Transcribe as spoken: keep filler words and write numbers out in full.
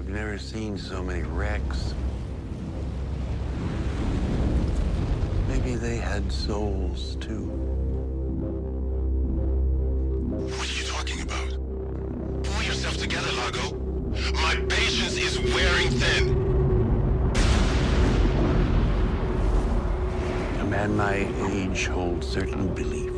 I've never seen so many wrecks. Maybe they had souls, too. What are you talking about? Pull yourself together, Lago. My patience is wearing thin. A man my age holds certain beliefs.